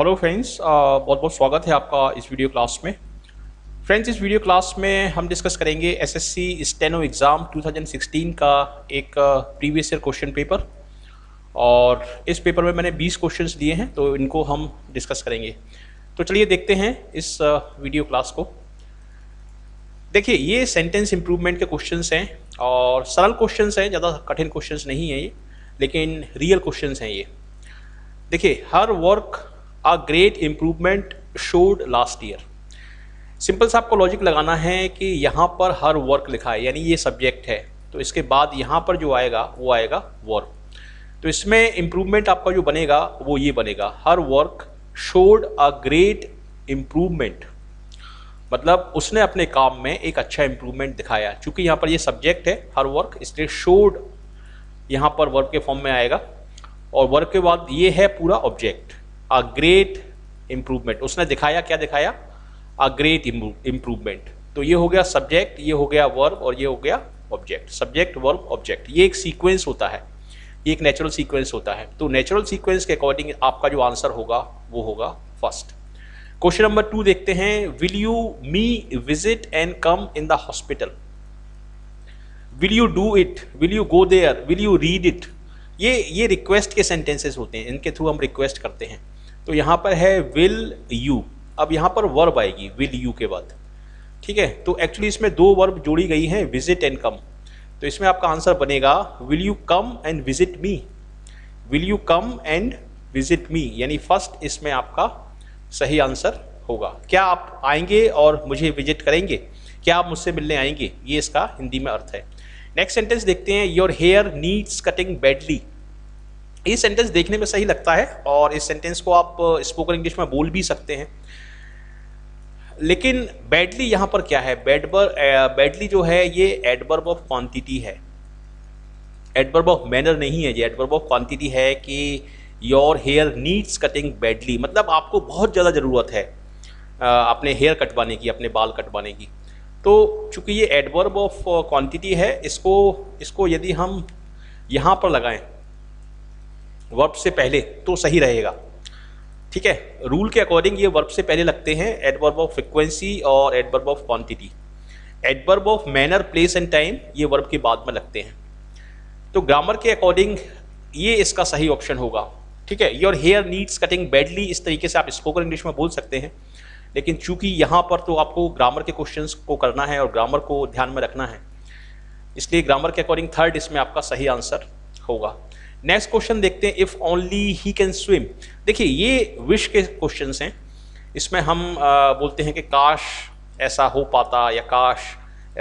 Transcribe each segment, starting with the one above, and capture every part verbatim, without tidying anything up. Hello friends, बहुत बहुत स्वागत है आपका इस वीडियो क्लास में। फ्रेंड्स, इस वीडियो क्लास में हम डिस्कस करेंगे एसएससी स्टेनो एग्ज़ाम दो हज़ार सोलह का एक प्रीवियस ईयर क्वेश्चन पेपर, और इस पेपर में मैंने बीस क्वेश्चंस दिए हैं तो इनको हम डिस्कस करेंगे। तो चलिए देखते हैं इस वीडियो क्लास को। देखिए, ये सेंटेंस इम्प्रूवमेंट के क्वेश्चंस हैं और सरल क्वेश्चंस हैं, ज़्यादा कठिन क्वेश्चंस नहीं हैं ये, लेकिन रियल क्वेश्चंस हैं ये। देखिए, her work a great improvement showed last year. Simple सा आपको लॉजिक लगाना है कि यहाँ पर हर वर्क लिखा है, यानी ये सब्जेक्ट है, तो इसके बाद यहाँ पर जो आएगा वो आएगा वर्क। तो इसमें इम्प्रूवमेंट आपका जो बनेगा वो ये बनेगा, her work showed a great improvement, मतलब उसने अपने काम में एक अच्छा इम्प्रूवमेंट दिखाया। चूँकि यहाँ पर ये सब्जेक्ट है हर वर्क, इसलिए शोड यहाँ पर वर्क के फॉर्म में आएगा, और वर्क के बाद ये है पूरा ऑब्जेक्ट, अ ग्रेट इम्प्रूवमेंट। उसने दिखाया, क्या दिखाया? A great improvement. तो ये हो गया सब्जेक्ट, ये हो गया वर्ब, और ये हो गया ऑब्जेक्ट। सब्जेक्ट, वर्ब, ऑब्जेक्ट, ये एक सीक्वेंस होता है, ये एक नेचुरल सीक्वेंस होता है। तो नेचुरल सीक्वेंस के अकॉर्डिंग आपका जो आंसर होगा वो होगा फर्स्ट। क्वेश्चन नंबर टू देखते हैं, will you me visit and come in the hospital, will you do it, will you go there, will you read it. ये ये रिक्वेस्ट के सेंटेंसेस होते हैं, इनके थ्रू हम रिक्वेस्ट करते हैं। तो यहाँ पर है विल यू, अब यहाँ पर वर्ब आएगी विल यू के बाद, ठीक है। तो एक्चुअली इसमें दो वर्ब जोड़ी गई हैं, विजिट एंड कम। तो इसमें आपका आंसर बनेगा will you come and visit me, will you come and visit me, यानी फर्स्ट इसमें आपका सही आंसर होगा। क्या आप आएंगे और मुझे विजिट करेंगे, क्या आप मुझसे मिलने आएंगे, ये इसका हिंदी में अर्थ है। नेक्स्ट सेंटेंस देखते हैं, your hair needs cutting badly. ये सेंटेंस देखने में सही लगता है और इस सेंटेंस को आप स्पोकन इंग्लिश में बोल भी सकते हैं, लेकिन बैडली यहाँ पर क्या है? बैडबर बैडली जो है ये एडवर्ब ऑफ क्वांटिटी है, एडवर्ब ऑफ मैनर नहीं है, ये एडवर्ब ऑफ क्वांटिटी है कि your hair needs cutting badly, मतलब आपको बहुत ज़्यादा ज़रूरत है अपने हेयर कटवाने की, अपने बाल कटवाने की। तो चूँकि ये एडवर्ब ऑफ क्वांटिटी है, इसको इसको यदि हम यहाँ पर लगाएँ वर्ब से पहले तो सही रहेगा, ठीक है। रूल के अकॉर्डिंग ये वर्ब से पहले लगते हैं, एडवर्ब ऑफ फ्रिक्वेंसी और adverb of quantity. Adverb of manner, place and time ये वर्ब के बाद में लगते हैं। तो ग्रामर के अकॉर्डिंग ये इसका सही ऑप्शन होगा, ठीक है। Your hair needs cutting badly, इस तरीके से आप स्पोकन इंग्लिश में बोल सकते हैं, लेकिन चूंकि यहाँ पर तो आपको ग्रामर के क्वेश्चन को करना है और ग्रामर को ध्यान में रखना है, इसलिए ग्रामर के अकॉर्डिंग थर्ड इसमें आपका सही आंसर होगा। नेक्स्ट क्वेश्चन देखते हैं, if only he can swim. देखिए, ये विश के क्वेश्चंस हैं, इसमें हम आ, बोलते हैं कि काश ऐसा हो पाता या काश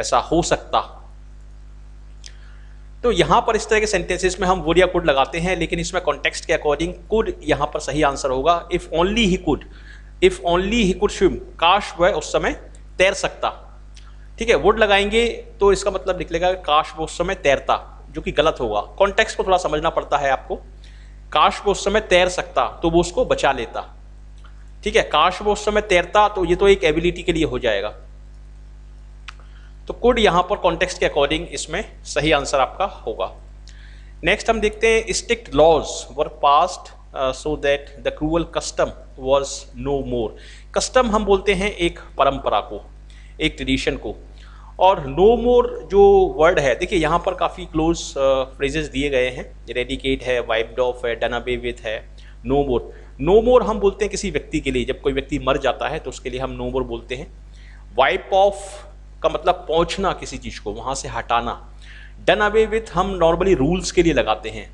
ऐसा हो सकता। तो यहाँ पर इस तरह के सेंटेंसेस में हम वुड या कुड लगाते हैं, लेकिन इसमें कॉन्टेक्स्ट के अकॉर्डिंग कुड यहाँ पर सही आंसर होगा। If only he could, if only he could swim, काश वह उस समय तैर सकता, ठीक है। वुड लगाएंगे तो इसका मतलब निकलेगा काश वह उस समय तैरता, जो कि गलत होगा। कॉन्टेक्स्ट को थोड़ा समझना पड़ता है आपको। काश वो उस समय तैर सकता तो वो उसको बचा लेता, ठीक है। काश वो उस समय तैरता, तो ये तो एक एबिलिटी के लिए हो जाएगा। तो कुड यहाँ पर कॉन्टेक्स्ट के अकॉर्डिंग इसमें सही आंसर आपका होगा। नेक्स्ट हम देखते हैं, strict laws were passed so that the cruel custom was no more. Custom हम बोलते हैं एक परंपरा को, एक ट्रेडिशन को, और नो मोर जो वर्ड है, देखिए यहाँ पर काफ़ी क्लोज फ्रेजेस दिए गए हैं, रेडिकेट है, वाइप्ड ऑफ है, डन अवे विथ है, नो मोर। नो मोर हम बोलते हैं किसी व्यक्ति के लिए, जब कोई व्यक्ति मर जाता है तो उसके लिए हम नो मोर बोलते हैं। वाइप ऑफ का मतलब पहुँचना किसी चीज़ को, वहाँ से हटाना। डन अवे विथ हम नॉर्मली रूल्स के लिए लगाते हैं,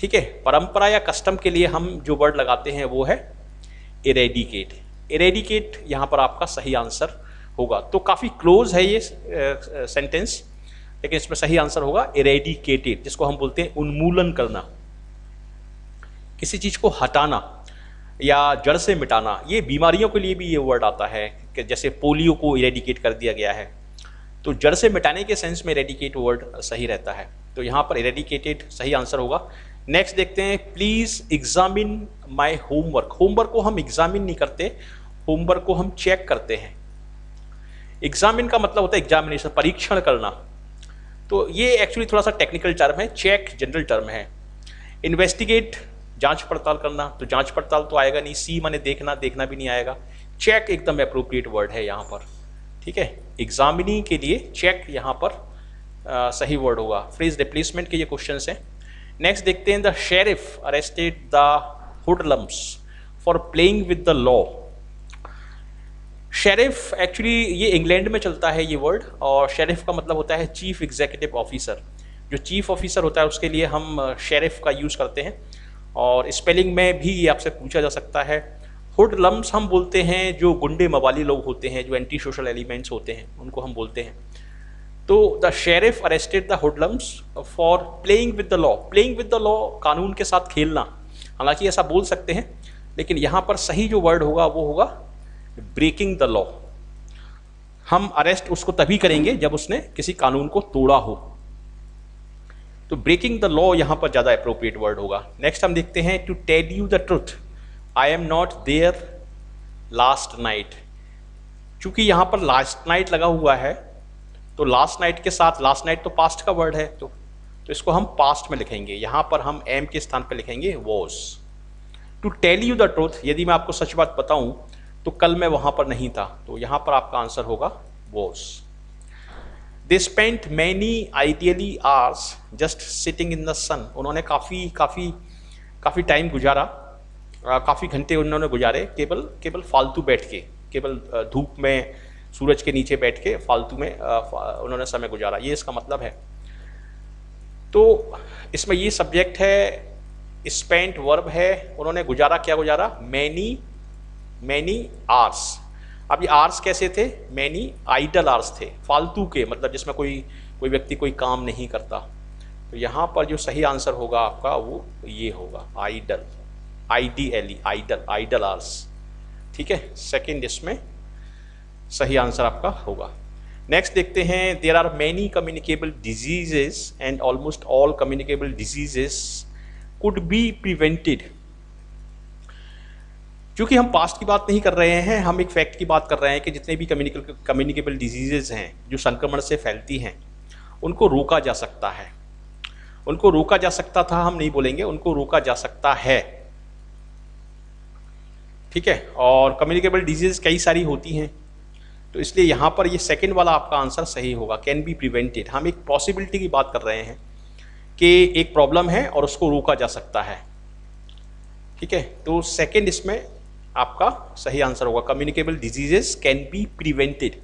ठीक है। परंपरा या कस्टम के लिए हम जो वर्ड लगाते हैं वो है इरेडिकेट। इरेडिकेट यहाँ पर आपका सही आंसर होगा। तो काफ़ी क्लोज है ये सेंटेंस, लेकिन इसमें सही आंसर होगा इरेडिकेटेड, जिसको हम बोलते हैं उन्मूलन करना, किसी चीज़ को हटाना या जड़ से मिटाना। ये बीमारियों के लिए भी ये वर्ड आता है, कि जैसे पोलियो को इरेडिकेट कर दिया गया है, तो जड़ से मिटाने के सेंस में इरेडिकेट वर्ड सही रहता है। तो यहाँ पर इरेडिकेटेड सही आंसर होगा। नेक्स्ट देखते हैं, please examine my homework. Homework को हम एग्जामिन नहीं करते, होमवर्क को हम चेक करते हैं। एग्जामिन का मतलब होता है एग्जामिनेशन, परीक्षण करना। तो ये एक्चुअली थोड़ा सा टेक्निकल टर्म है, चेक जनरल टर्म है। इन्वेस्टिगेट जांच पड़ताल करना, तो जांच पड़ताल तो आएगा नहीं, सी माने देखना, देखना भी नहीं आएगा। चेक एकदम अप्रोप्रिएट वर्ड है यहाँ पर, ठीक है। एग्जामिनी के लिए चेक यहाँ पर आ, सही वर्ड होगा। फ्रेज रिप्लेसमेंट के ये क्वेश्चंस हैं। नेक्स्ट देखते हैं, the sheriff arrested the hoodlums for playing with the law. Sheriff actually ये इंग्लैंड में चलता है ये वर्ड, और शेरिफ का मतलब होता है चीफ एग्जीक्यूटिव ऑफिसर। जो चीफ ऑफिसर होता है उसके लिए हम शेरिफ का यूज़ करते हैं, और स्पेलिंग में भी ये आपसे पूछा जा सकता है। हुड लम्स हम बोलते हैं जो गुंडे मवाली लोग होते हैं, जो एंटी सोशल एलिमेंट्स होते हैं, उनको हम बोलते हैं। तो the sheriff arrested the hoodlums for playing with the law. Playing with the law कानून के साथ खेलना, हालांकि ऐसा बोल सकते हैं, लेकिन यहाँ पर सही जो वर्ड होगा वो होगा ब्रेकिंग द लॉ। हम अरेस्ट उसको तभी करेंगे जब उसने किसी कानून को तोड़ा हो, तो ब्रेकिंग द लॉ यहाँ पर ज़्यादा अप्रोप्रिएट वर्ड होगा। नेक्स्ट हम देखते हैं, to tell you the truth I am not there last night. चूँकि यहाँ पर लास्ट नाइट लगा हुआ है, तो लास्ट नाइट के साथ, लास्ट नाइट तो पास्ट का वर्ड है, तो तो इसको हम पास्ट में लिखेंगे। यहाँ पर हम एम के स्थान पर लिखेंगे was. To tell you the truth, यदि मैं आपको सच बात बताऊँ तो कल मैं वहाँ पर नहीं था, तो यहाँ पर आपका आंसर होगा was. They spent many ideally hours just sitting in the sun. उन्होंने काफ़ी काफ़ी काफ़ी टाइम गुजारा, काफ़ी घंटे उन्होंने गुजारे केवल केवल फालतू बैठ के, केवल धूप में सूरज के नीचे बैठ के फालतू में उन्होंने समय गुजारा, ये इसका मतलब है। तो इसमें ये सब्जेक्ट है, स्पेंट वर्ब है, उन्होंने गुजारा, क्या गुजारा, मैनी मैनी आर्स। अब ये आर्स कैसे थे, मैनी आइडल आर्स थे, फालतू के, मतलब जिसमें कोई कोई व्यक्ति कोई काम नहीं करता। तो यहाँ पर जो सही आंसर होगा आपका वो ये होगा, idle, I D L E, idle, idle hours, ठीक है। सेकंड इसमें सही आंसर आपका होगा। नेक्स्ट देखते हैं, there are many communicable diseases and almost all communicable diseases could be prevented. क्योंकि हम पास्ट की बात नहीं कर रहे हैं, हम एक फैक्ट की बात कर रहे हैं कि जितने भी कम्युनिकेबल डिजीजेस हैं जो संक्रमण से फैलती हैं, उनको रोका जा सकता है। उनको रोका जा सकता था हम नहीं बोलेंगे, उनको रोका जा सकता है, ठीक है। और कम्युनिकेबल डिजीज कई सारी होती हैं, तो इसलिए यहाँ पर ये सेकंड वाला आपका आंसर सही होगा, कैन बी प्रिवेंटेड। हम एक पॉसिबिलिटी की बात कर रहे हैं कि एक प्रॉब्लम है और उसको रोका जा सकता है, ठीक है। तो सेकंड इसमें आपका सही आंसर होगा, communicable diseases can be prevented,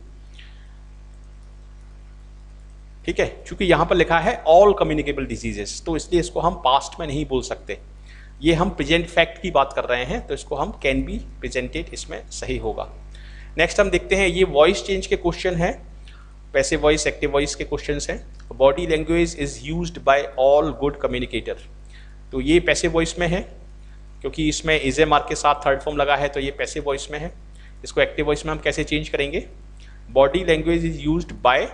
ठीक है। चूँकि यहाँ पर लिखा है ऑल कम्युनिकेबल डिजीजेस, तो इसलिए इसको हम पास्ट में नहीं बोल सकते, ये हम प्रेजेंट फैक्ट की बात कर रहे हैं, तो इसको हम कैन बी प्रेजेंटेड, इसमें सही होगा। नेक्स्ट हम देखते हैं, ये वॉइस चेंज के क्वेश्चन हैं, पैसे वॉइस, एक्टिव वॉइस के क्वेश्चंस हैं। Body language is used by all good communicator, तो ये पैसे वॉइस में है, क्योंकि इसमें इज ए मार्क के साथ थर्ड फॉर्म लगा है, तो ये पैसे वॉइस में है। इसको एक्टिव वॉइस में हम कैसे चेंज करेंगे, body language is used by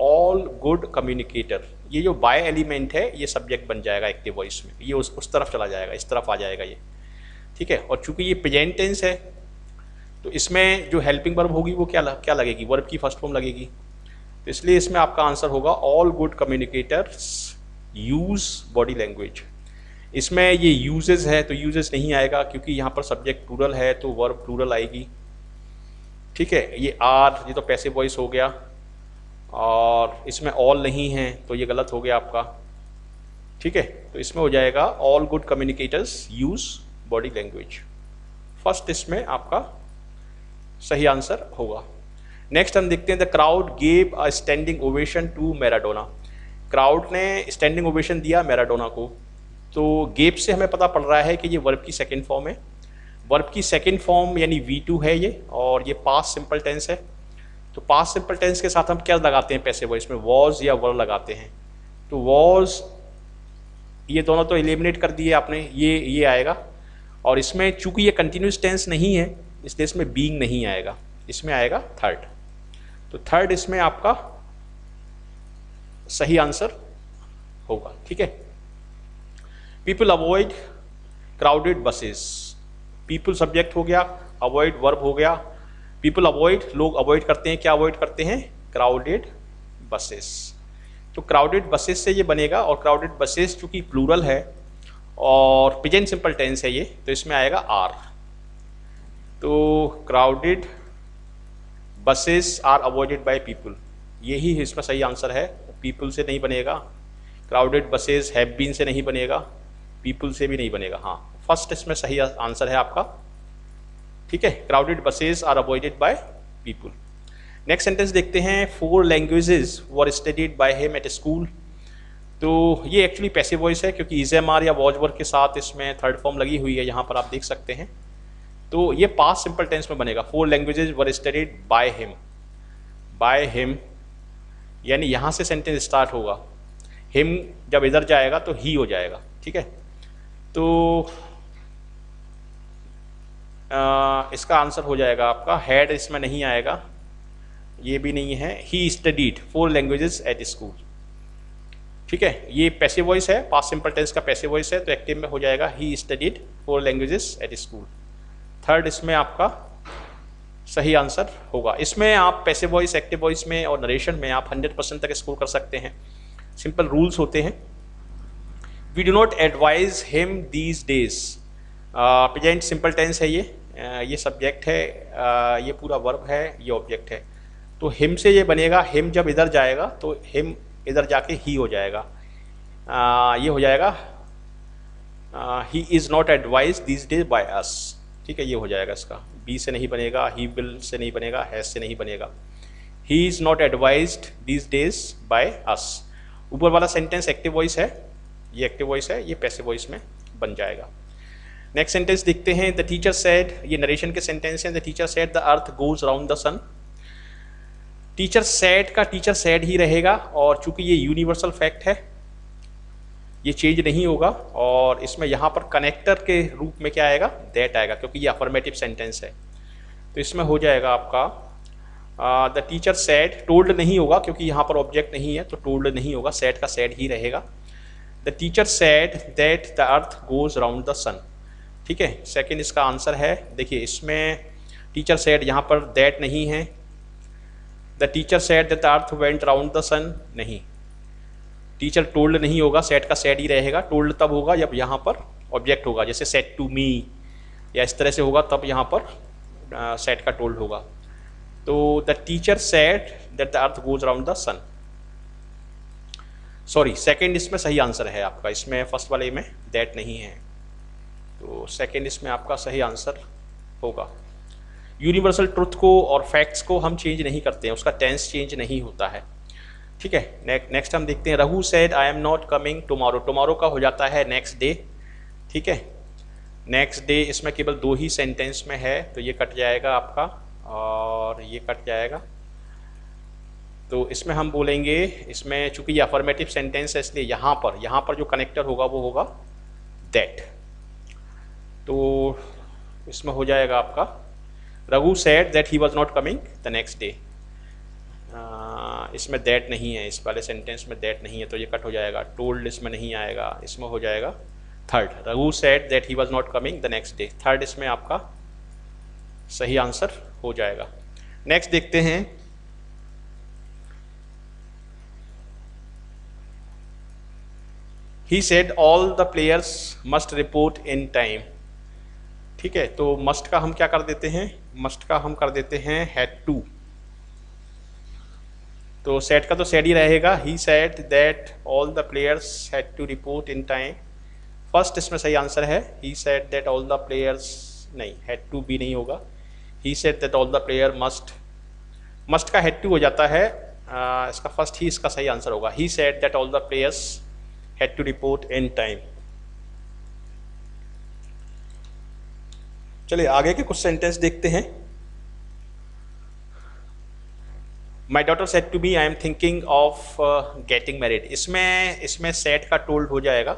all good communicator. ये जो बाय एलिमेंट है ये सब्जेक्ट बन जाएगा एक्टिव वॉइस में, ये उस उस तरफ चला जाएगा, इस तरफ आ जाएगा ये, ठीक है। और चूंकि ये प्रेजेंट टेंस है, तो इसमें जो हेल्पिंग वर्ब होगी वो क्या क्या लगेगी, वर्ब की फर्स्ट फॉर्म लगेगी, तो इसलिए इसमें आपका आंसर होगा all good communicators use body language. इसमें ये यूजेज है, तो यूजेज नहीं आएगा, क्योंकि यहाँ पर सब्जेक्ट प्लूरल है, तो वर्ब प्लूरल आएगी, ठीक है। ये आर, ये तो पैसिव वॉइस हो गया, और इसमें ऑल नहीं है, तो ये गलत हो गया आपका, ठीक है। तो इसमें हो जाएगा all good communicators use body language, first इसमें आपका सही आंसर होगा। नेक्स्ट हम देखते हैं, the crowd gave a standing ovation to Maradona. Crowd ने स्टैंडिंग ओवेशन दिया मैराडोना को, तो गेव से हमें पता पड़ रहा है कि ये वर्ब की सेकेंड फॉर्म है, वर्ब की सेकेंड फॉर्म यानी वी टू है ये, और ये पास्ट सिंपल टेंस है, तो पास्ट सिंपल टेंस के साथ हम क्या लगाते हैं पैसिव वॉइस में, वॉज या वर लगाते हैं। तो वॉज, ये दोनों तो एलिमिनेट कर दिए आपने, ये ये आएगा, और इसमें चूंकि ये कंटिन्यूस टेंस नहीं है इसलिए इसमें बीइंग नहीं आएगा, इसमें आएगा थर्ड। तो थर्ड इसमें आपका सही आंसर होगा, ठीक है। People avoid crowded buses, people subject हो गया, अवॉइड वर्ब हो गया। पीपल अवॉइड, लोग अवॉइड करते हैं, क्या अवॉइड करते हैं, क्राउडेड बसेस। तो क्राउडेड बसेस से ये बनेगा, और क्राउडेड बसेस चूँकि प्लूरल है और प्रेजेंट सिंपल टेंस है ये, तो इसमें आएगा आर। तो crowded buses are avoided by people, यही इसमें सही आंसर है। पीपल से नहीं बनेगा, क्राउडेड बसेस हैव बीन से नहीं बनेगा, पीपल से भी नहीं बनेगा। हाँ, फर्स्ट इसमें सही आंसर है आपका। ठीक है, crowded buses are avoided by people. Next sentence देखते हैं, four languages were studied by him at school. तो ये एक्चुअली पैसिव वॉइस है क्योंकि इज एम आर या वॉज वर्क के साथ इसमें थर्ड फॉर्म लगी हुई है, यहाँ पर आप देख सकते हैं। तो ये पास्ट सिंपल टेंस में बनेगा, four languages were studied by him. By him यानी यहाँ से सेंटेंस स्टार्ट होगा, हिम जब इधर जाएगा तो ही हो जाएगा। ठीक है, तो आ, इसका आंसर हो जाएगा आपका हैड, इसमें नहीं आएगा, ये भी नहीं है। He studied four languages at school. ठीक है, ये पैसिव वॉइस है, पास्ट सिंपल टेंस का पैसिव वॉइस है, तो एक्टिव में हो जाएगा he studied four languages at school. Third इसमें आपका सही आंसर होगा। इसमें आप पैसिव वॉइस, एक्टिव वॉइस में और नरेशन में आप हंड्रेड परसेंट तक स्कोर कर सकते हैं। सिंपल रूल्स होते हैं। We do not advise him these days, present simple tense है ये, uh, ये सब्जेक्ट है, uh, ये पूरा वर्ब है, ये ऑब्जेक्ट है। तो हिम से ये बनेगा, हिम जब इधर जाएगा तो हिम इधर जाके ही हो जाएगा, आ, ये हो जाएगा he is not advise this days by us. ठीक है, ये हो जाएगा इसका। बी से नहीं बनेगा, ही विल से नहीं बनेगा, हैज से नहीं बनेगा। He is not advise this days by us. ऊपर वाला सेंटेंस एक्टिव वॉइस है, ये एक्टिव वॉइस है, ये पैसिव वॉइस में बन जाएगा। नेक्स्ट सेंटेंस देखते हैं, द टीचर सेड, ये नरेशन के सेंटेंस हैं। The teacher said the earth goes round the sun. Teacher said का टीचर सैड ही रहेगा, और चूंकि ये यूनिवर्सल फैक्ट है ये चेंज नहीं होगा, और इसमें यहाँ पर कनेक्टर के रूप में क्या आएगा, दैट आएगा, क्योंकि ये अफर्मेटिव सेंटेंस है। तो इसमें हो जाएगा आपका द टीचर सैड, टोल्ड नहीं होगा क्योंकि यहाँ पर ऑब्जेक्ट नहीं है, तो टोल्ड नहीं होगा, सैड का सैड ही रहेगा। The teacher said that the earth goes round the sun. ठीक है, सेकेंड इसका आंसर है। देखिए इसमें टीचर सैड, यहाँ पर दैट नहीं है। The teacher said that the earth went round the sun, नहीं, टीचर टोल्ड नहीं होगा, सेट का सेट ही रहेगा। टोल्ड तब होगा जब यहाँ पर ऑब्जेक्ट होगा, जैसे सेट टू मी या इस तरह से होगा, तब यहाँ पर सेट का टोल्ड होगा। तो the teacher said that the earth goes round the sun. Sorry, second इसमें सही आंसर है आपका, इसमें फर्स्ट वाले में दैट नहीं है, तो सेकेंड इसमें आपका सही आंसर होगा। यूनिवर्सल ट्रुथ को और फैक्ट्स को हम चेंज नहीं करते हैं, उसका टेंस चेंज नहीं होता है। ठीक है, नेक्स्ट नेक्स्ट हम देखते हैं, Raghu said I am not coming tomorrow. Tomorrow का हो जाता है नेक्स्ट डे। ठीक है, नेक्स्ट डे इसमें केवल दो ही सेंटेंस में है, तो ये कट जाएगा आपका और ये कट जाएगा। तो इसमें हम बोलेंगे, इसमें चूंकि ये अफर्मेटिव सेंटेंस है इसलिए यहाँ पर यहाँ पर जो कनेक्टर होगा वो होगा दैट। तो इसमें हो जाएगा आपका Raghu said that he was not coming the next day. इसमें दैट नहीं है, इस वाले सेंटेंस में दैट नहीं है, तो ये कट हो जाएगा। टोल्ड इसमें नहीं आएगा, इसमें हो जाएगा third, Raghu said that he was not coming the next day. Third इसमें आपका सही आंसर हो जाएगा। नेक्स्ट देखते हैं, he said all the players must report in time. ठीक है, तो मस्ट का हम क्या कर देते हैं, मस्ट का हम कर देते हैं हैड टू। तो सेट का तो सेट ही रहेगा, he said that all the players had to report in time. First इसमें सही आंसर है, he said that all the players, नहीं, हैड टू भी नहीं होगा, he said that all the player must, must का हैड टू हो जाता है, आ, इसका फर्स्ट ही इसका सही आंसर होगा। He said that all the players had to report in time. चलिए आगे के कुछ सेंटेंस देखते हैं। My daughter said to me I am thinking of getting married. इसमें इसमें सेड का टोल्ड हो जाएगा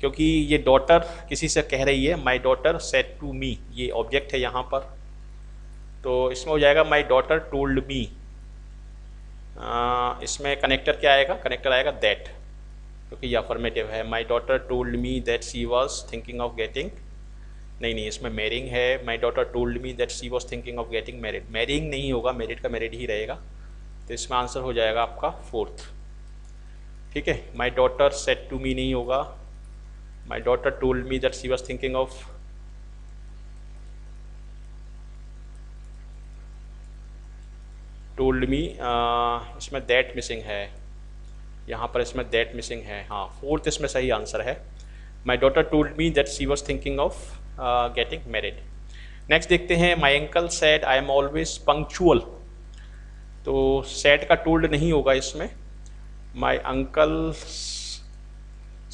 क्योंकि ये डॉटर किसी से कह रही है। My daughter said to me, ये ऑब्जेक्ट है यहाँ पर, तो इसमें हो जाएगा माई डॉटर टोल्ड मी। इसमें कनेक्टर क्या आएगा, कनेक्टर आएगा दैट, क्योंकि ये अफर्मेटिव है। My daughter told me that she was thinking of getting, नहीं नहीं इसमें मैरिंग है। My daughter told me that she was thinking of getting married, marrying नहीं होगा, मैरिड का मैरिड ही रहेगा। तो इसमें आंसर हो जाएगा आपका फोर्थ। ठीक है, my daughter said to me नहीं होगा, My daughter told me that she was thinking of told me uh, इसमें that missing है, यहाँ पर इसमें that missing है। हाँ, fourth इसमें सही आंसर है। My daughter told me that she was thinking of uh, getting married। Next देखते हैं, my uncle said I am always punctual। तो said का told नहीं होगा इसमें। My uncle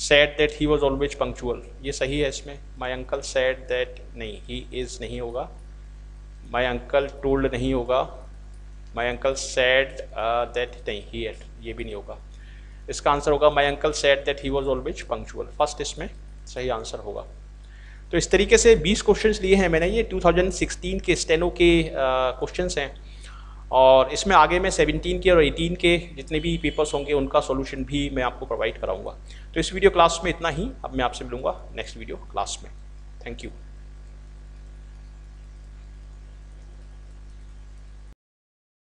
said that he was always punctual, ये सही है इसमें। My uncle said that नहीं, he is नहीं होगा। My uncle told नहीं होगा। My uncle said uh, that नहीं, he had, ये भी नहीं होगा। इसका आंसर होगा My uncle said that he was always punctual। First इसमें सही आंसर होगा। तो इस तरीके से बीस क्वेश्चंस लिए हैं मैंने। ये दो हज़ार सोलह के स्टेनो के क्वेश्चंस हैं और इसमें आगे मैं सत्रह के और अठारह के जितने भी पेपर्स होंगे उनका सॉल्यूशन भी मैं आपको प्रोवाइड कराऊंगा। तो इस वीडियो क्लास में इतना ही। अब मैं आपसे मिलूंगा नेक्स्ट वीडियो क्लास में। Thank you.